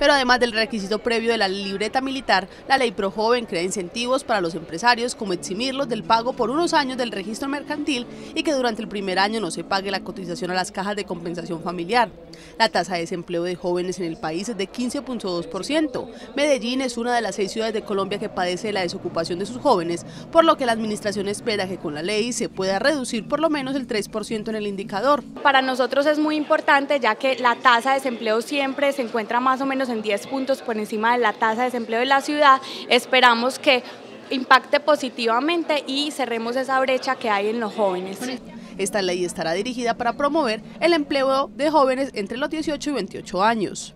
Pero además del requisito previo de la libreta militar, la ley Projoven crea incentivos para los empresarios, como eximirlos del pago por unos años del registro mercantil y que durante el primer año no se pague la cotización a las cajas de compensación familiar. La tasa de desempleo de jóvenes en el país es de 15.2%. Medellín es una de las 6 ciudades de Colombia que padece de la desocupación de sus jóvenes, por lo que la administración espera que con la ley se pueda reducir por lo menos el 3% en el indicador. Para nosotros es muy importante, ya que la tasa de desempleo siempre se encuentra más o menos en 10 puntos por encima de la tasa de desempleo de la ciudad. Esperamos que impacte positivamente y cerremos esa brecha que hay en los jóvenes. Esta ley estará dirigida para promover el empleo de jóvenes entre los 18 y 28 años.